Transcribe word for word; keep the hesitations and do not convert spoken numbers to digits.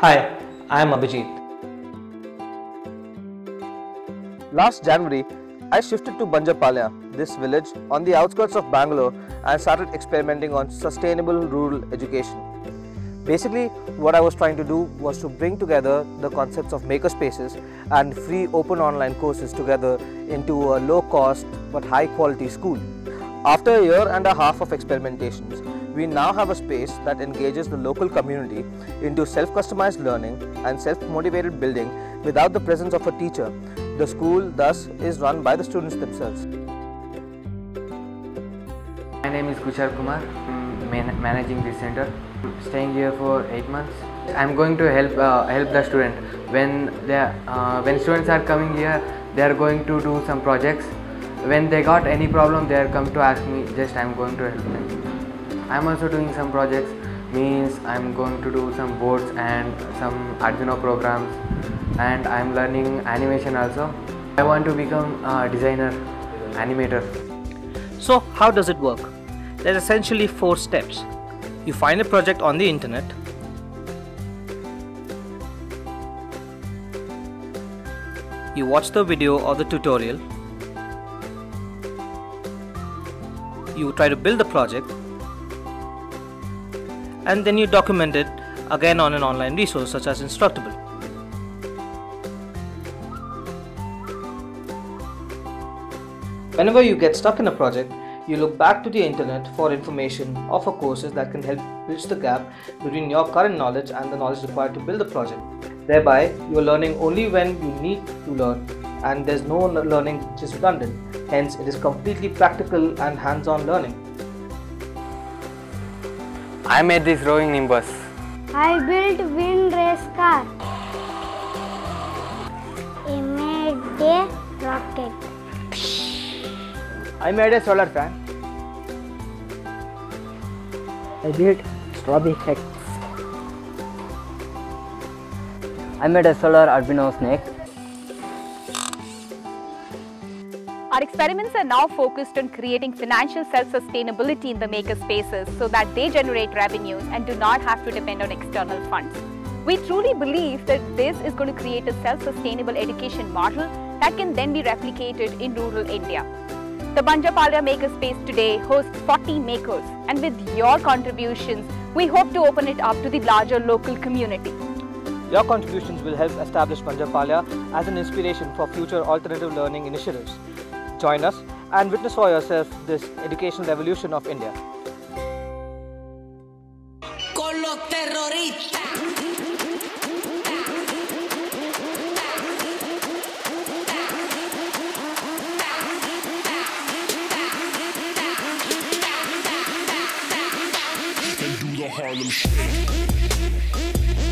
Hi, I am Abhijit. Last January, I shifted to Banjarapalya, this village on the outskirts of Bangalore, and started experimenting on sustainable rural education. Basically, what I was trying to do was to bring together the concepts of makerspaces and free open online courses together into a low-cost but high-quality school. After a year and a half of experimentations, we now have a space that engages the local community into self-customized learning and self-motivated building without the presence of a teacher. The school, thus, is run by the students themselves. My name is Kuchar Kumar, man managing this center. I'm staying here for eight months. I'm going to help uh, help the student. When they uh, when students are coming here, they are going to do some projects. When they got any problem, they are come to ask me. Just I'm going to help them. I'm also doing some projects. Means I'm going to do some boards and some Arduino programs. And I'm learning animation also. I want to become a designer, animator. So how does it work? There's essentially four steps. You find a project on the internet. You watch the video or the tutorial. You try to build the project. And then you document it again on an online resource such as Instructable. Whenever you get stuck in a project, you look back to the internet for information or for courses that can help bridge the gap between your current knowledge and the knowledge required to build the project. Thereby, you are learning only when you need to learn, and there is no learning which is redundant. Hence, it is completely practical and hands-on learning. I made this rowing nimbus. I built wind race car. I made a rocket. I made a solar fan. I built strawberry cake. I made a solar Arduino snake. Our experiments are now focused on creating financial self-sustainability in the maker spaces so that they generate revenues and do not have to depend on external funds. We truly believe that this is going to create a self-sustainable education model that can then be replicated in rural India. The Banjarapalya Makerspace today hosts forty makers, and with your contributions, we hope to open it up to the larger local community. Your contributions will help establish Banjarapalya as an inspiration for future alternative learning initiatives. Join us and witness for yourself this educational revolution of India. Con los terroristas. Harlem Shake.